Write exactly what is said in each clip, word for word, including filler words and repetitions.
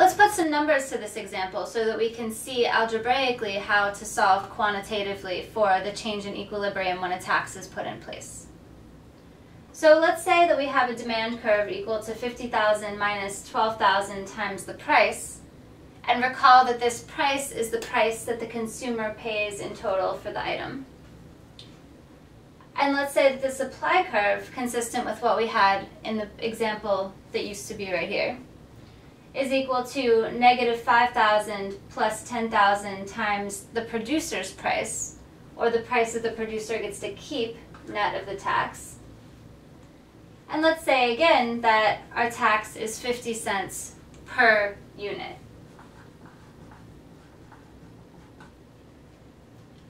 Let's put some numbers to this example so that we can see algebraically how to solve quantitatively for the change in equilibrium when a tax is put in place. So let's say that we have a demand curve equal to fifty thousand minus twelve thousand times the price, and recall that this price is the price that the consumer pays in total for the item. And let's say that the supply curve, consistent with what we had in the example that used to be right here, is equal to negative five thousand plus ten thousand times the producer's price, or the price that the producer gets to keep net of the tax. And let's say again that our tax is fifty cents per unit.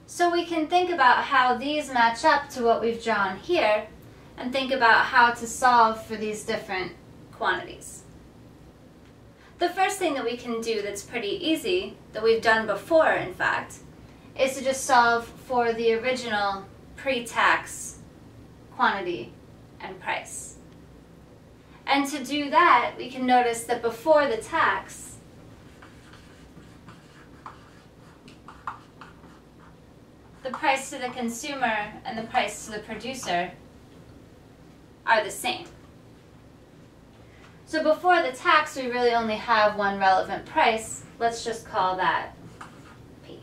So we can think about how these match up to what we've drawn here and think about how to solve for these different quantities. The first thing that we can do that's pretty easy, that we've done before in fact, is to just solve for the original pre-tax quantity and price. And to do that, we can notice that before the tax, the price to the consumer and the price to the producer are the same. So before the tax, we really only have one relevant price. Let's just call that P.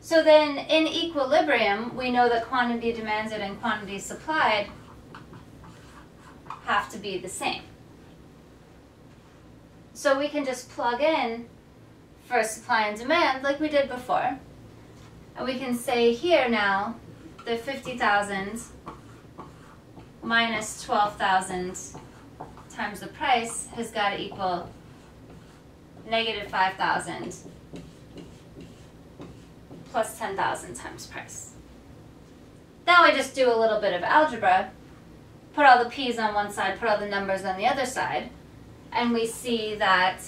So then in equilibrium, we know that quantity demanded and quantity supplied have to be the same. So we can just plug in for supply and demand like we did before. And we can say here now that fifty thousand minus twelve thousand times the price has got to equal negative five thousand plus ten thousand times price. Now I just do a little bit of algebra, put all the p's on one side, put all the numbers on the other side, and we see that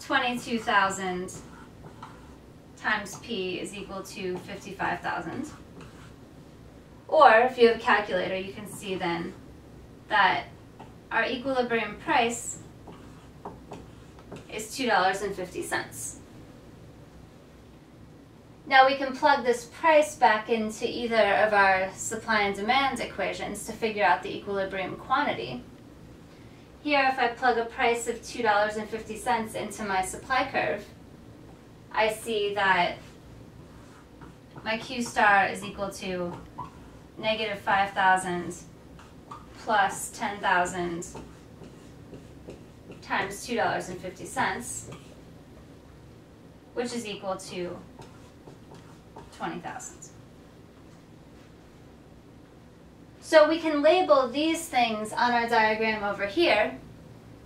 twenty-two thousand times p is equal to fifty-five thousand. Or, if you have a calculator, you can see then that our equilibrium price is two dollars and fifty cents. Now we can plug this price back into either of our supply and demand equations to figure out the equilibrium quantity. Here, if I plug a price of two dollars and fifty cents into my supply curve, I see that my Q star is equal to negative five thousand plus ten thousand times two dollars and fifty cents, which is equal to twenty thousand. So we can label these things on our diagram over here.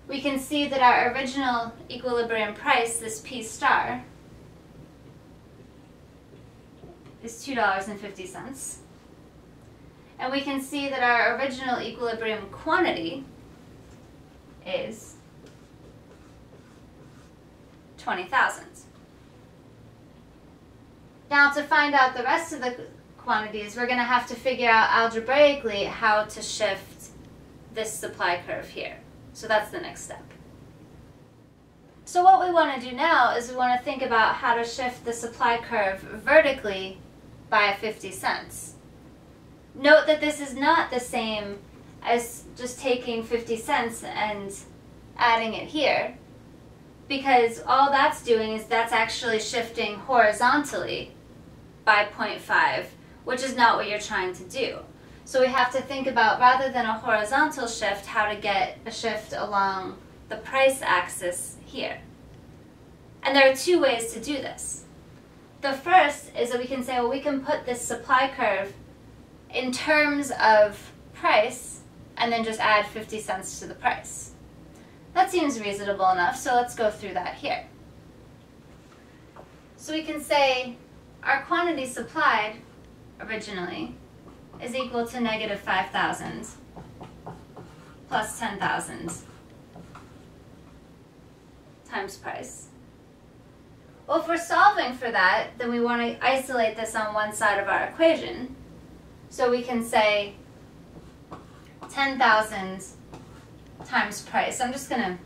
We can see that our original equilibrium price, this P star, is two dollars and fifty cents. And we can see that our original equilibrium quantity is twenty thousand. Now to find out the rest of the quantities, we're going to have to figure out algebraically how to shift this supply curve here. So that's the next step. So what we want to do now is we want to think about how to shift the supply curve vertically by fifty cents. Note that this is not the same as just taking fifty cents and adding it here, because all that's doing is that's actually shifting horizontally by zero point five, which is not what you're trying to do. So we have to think about, rather than a horizontal shift, how to get a shift along the price axis here. And there are two ways to do this. The first is that we can say, well, we can put this supply curve in terms of price, and then just add fifty cents to the price. That seems reasonable enough, so let's go through that here. So we can say our quantity supplied originally is equal to negative five thousand plus ten thousand times price. Well, if we're solving for that, then we want to isolate this on one side of our equation. So we can say ten thousand times price. I'm just going to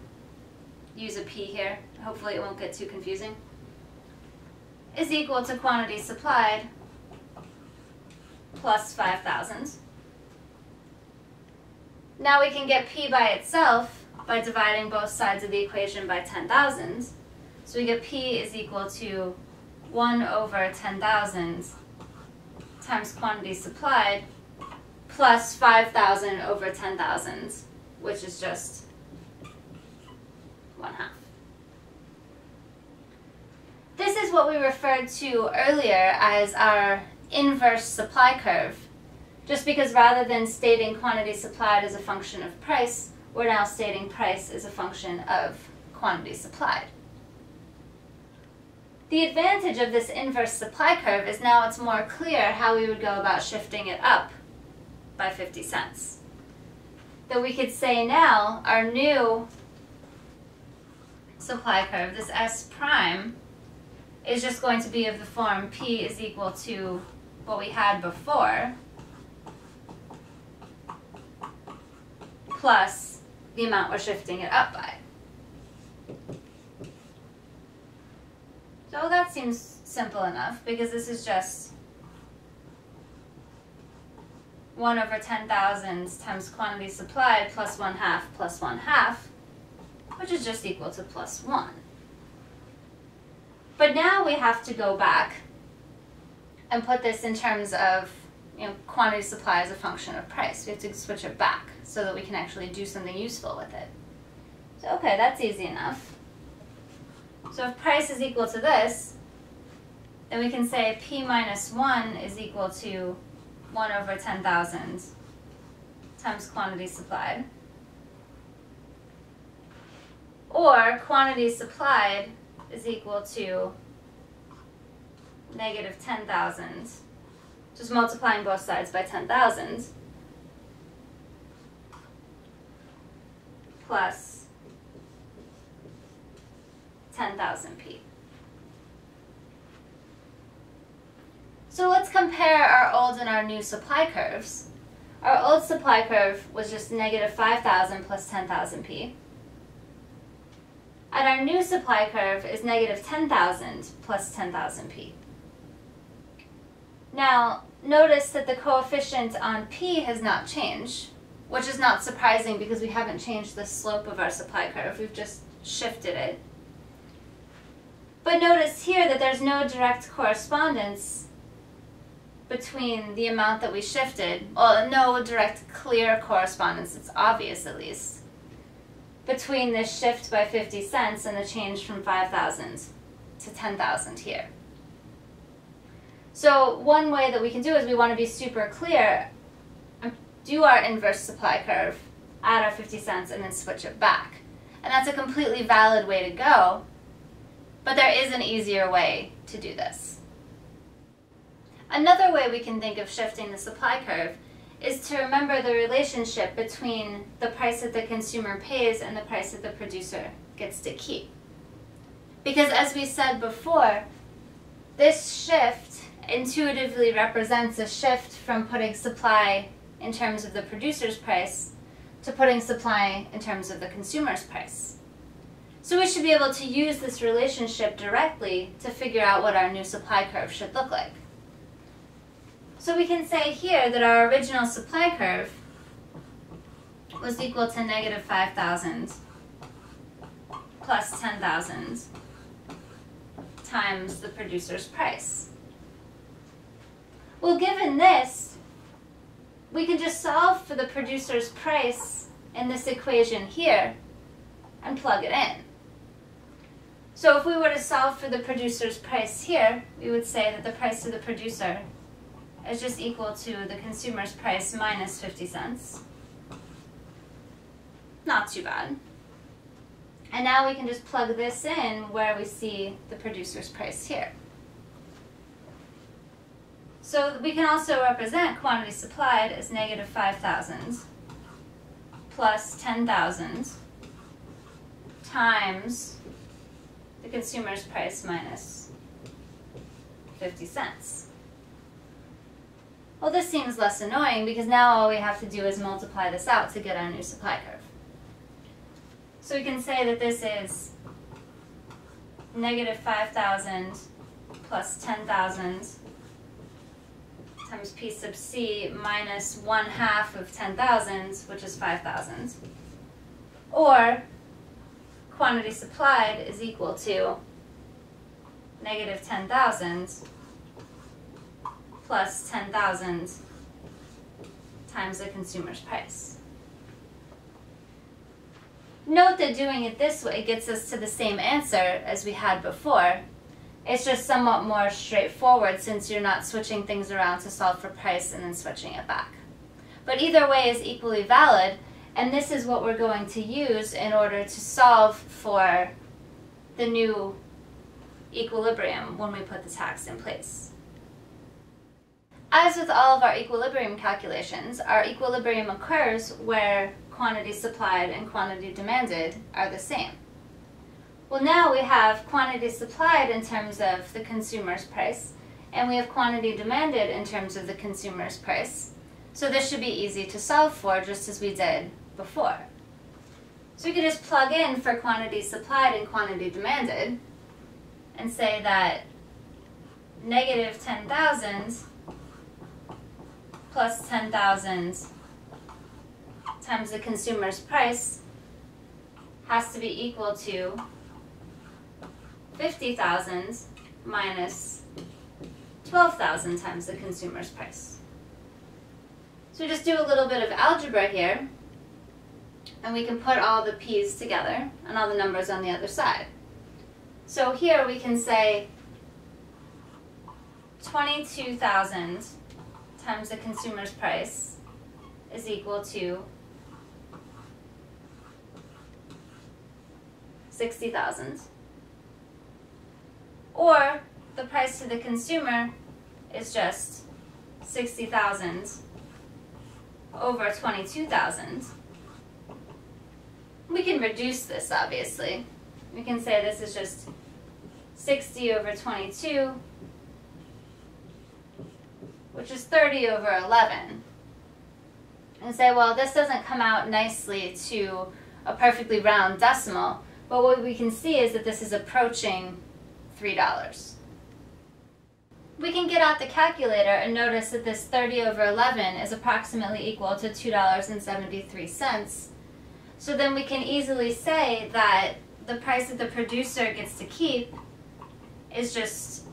use a P here, hopefully it won't get too confusing, is equal to quantity supplied plus five thousand. Now we can get P by itself by dividing both sides of the equation by ten thousand. So we get P is equal to one over ten thousand times quantity supplied plus five thousand over ten thousand, which is just one half. This is what we referred to earlier as our inverse supply curve, just because rather than stating quantity supplied as a function of price, we're now stating price as a function of quantity supplied. The advantage of this inverse supply curve is now it's more clear how we would go about shifting it up by fifty cents. That we could say now our new supply curve, this S prime, is just going to be of the form P is equal to what we had before plus the amount we're shifting it up by. So that seems simple enough, because this is just one over ten thousand times quantity supplied plus one half plus one half, which is just equal to plus one. But now we have to go back and put this in terms of, you know, quantity supply as a function of price. We have to switch it back so that we can actually do something useful with it. So okay, that's easy enough. So if price is equal to this, then we can say P minus one is equal to one over ten thousand times quantity supplied, or quantity supplied is equal to negative ten thousand, just multiplying both sides by ten thousand, plus ten thousand P. So let's compare our old and our new supply curves. Our old supply curve was just negative five thousand plus ten thousand P. And our new supply curve is negative ten thousand plus ten thousand P. Now, notice that the coefficient on P has not changed, which is not surprising because we haven't changed the slope of our supply curve. We've just shifted it. But notice here that there's no direct correspondence between the amount that we shifted, well, no direct clear correspondence, it's obvious at least, between this shift by fifty cents and the change from five thousand to ten thousand here. So one way that we can do is, we want to be super clear, do our inverse supply curve, add our fifty cents, and then switch it back. And that's a completely valid way to go. But there is an easier way to do this. Another way we can think of shifting the supply curve is to remember the relationship between the price that the consumer pays and the price that the producer gets to keep. Because as we said before, this shift intuitively represents a shift from putting supply in terms of the producer's price to putting supply in terms of the consumer's price. So we should be able to use this relationship directly to figure out what our new supply curve should look like. So we can say here that our original supply curve was equal to negative five thousand plus ten thousand times the producer's price. Well, given this, we can just solve for the producer's price in this equation here and plug it in. So if we were to solve for the producer's price here, we would say that the price to the producer is just equal to the consumer's price minus fifty cents. Not too bad. And now we can just plug this in where we see the producer's price here. So we can also represent quantity supplied as negative five thousand plus ten thousand times the consumer's price minus fifty cents. Well, this seems less annoying because now all we have to do is multiply this out to get our new supply curve. So we can say that this is negative five thousand plus ten thousand times P sub C minus one half of ten thousand, which is five thousand. Or quantity supplied is equal to negative ten thousand plus ten thousand times the consumer's price. Note that doing it this way gets us to the same answer as we had before. It's just somewhat more straightforward since you're not switching things around to solve for price and then switching it back. But either way is equally valid, and this is what we're going to use in order to solve for the new equilibrium when we put the tax in place. As with all of our equilibrium calculations, our equilibrium occurs where quantity supplied and quantity demanded are the same. Well, now we have quantity supplied in terms of the consumer's price, and we have quantity demanded in terms of the consumer's price. So this should be easy to solve for, just as we did before. So we could just plug in for quantity supplied and quantity demanded and say that negative ten thousand plus ten thousand times the consumer's price has to be equal to fifty thousand minus twelve thousand times the consumer's price. So we just do a little bit of algebra here, and we can put all the p's together and all the numbers on the other side. So here we can say twenty-two thousand times the consumer's price is equal to sixty thousand. Or the price to the consumer is just sixty thousand over twenty-two thousand. We can reduce this, obviously. We can say this is just sixty over twenty-two, which is thirty over eleven. And say, well, this doesn't come out nicely to a perfectly round decimal, but what we can see is that this is approaching three dollars. We can get out the calculator and notice that this thirty over eleven is approximately equal to two dollars and seventy-three cents. So then we can easily say that the price that the producer gets to keep is just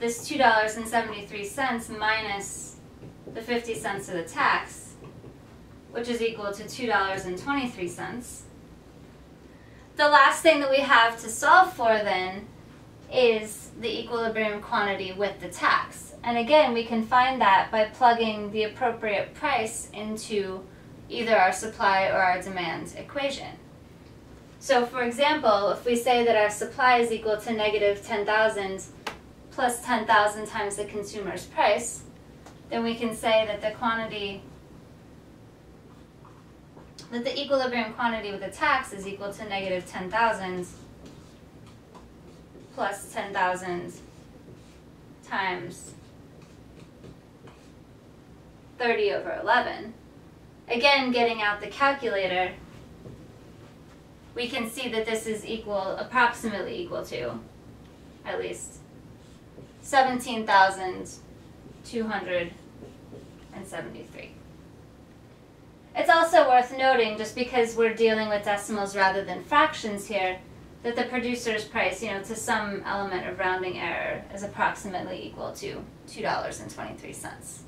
this two dollars and seventy-three cents minus the fifty cents of the tax, which is equal to two dollars and twenty-three cents. The last thing that we have to solve for then is the equilibrium quantity with the tax. And again, we can find that by plugging the appropriate price into either our supply or our demand equation. So for example, if we say that our supply is equal to negative ten thousand plus ten thousand times the consumer's price, then we can say that the quantity, that the equilibrium quantity with the tax is equal to negative ten thousand plus ten thousand times thirty over eleven. Again, getting out the calculator, we can see that this is equal, approximately equal to, at least, seventeen thousand two hundred seventy-three. It's also worth noting, just because we're dealing with decimals rather than fractions here, that the producer's price, you know, to some element of rounding error, is approximately equal to two dollars and twenty-three cents.